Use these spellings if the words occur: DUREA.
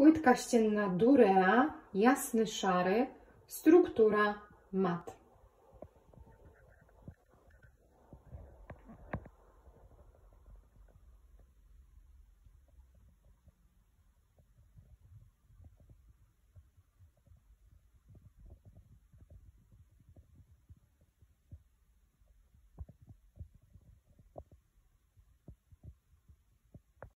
Płytka ścienna Durea, jasny szary, struktura mat.